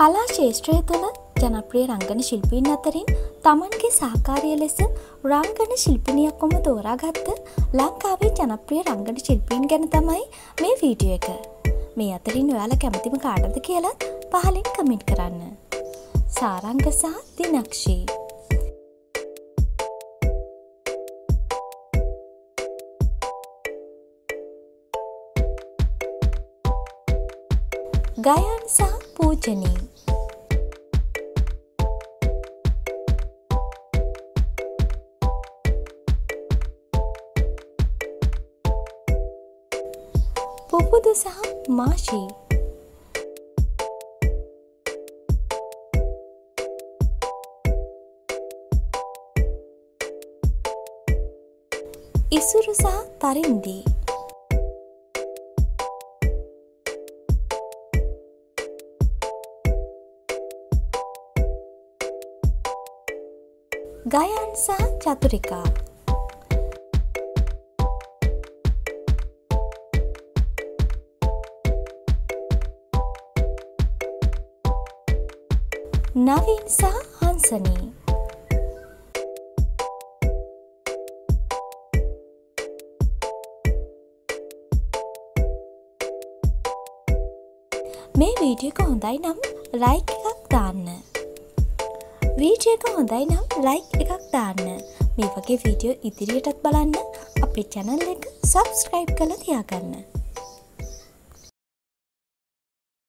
කලා ශේෂ්ත්‍රය තුළ ජනප්‍රිය රංගන ශිල්පීන් අතරින් තමන්ගේ සහකාරිය ලෙස රංගන ශිල්පිනියක්වම තෝරාගත්ත ලංකාවේ ජනප්‍රිය රංගන ශිල්පීන් ගැන තමයි මේ වීඩියෝ එක. මේ අතරින් ඔයාලා කැමතිම කාටද කියලා පහලින් කමෙන්ට් කරන්න. සාරංග සහ දිනක්ෂී. ගයාන් සහ පූජනී. පුබුදු සහ මාෂි. ඉසුරු සහ තරින්දි. ගයාන් සහ චතුරිකා. නවීන් සහ හංසනී. මේ වීඩියෝ එක හොඳයි නම් ලයික් එකක් දාන්න. වීඩියෝ එක හොඳයි නම් ලයික් එකක් දාන්න. මේ වගේ වීඩියෝ ඉදිරියටත් බලන්න අපේ channel එක subscribe කරලා තියාගන්න.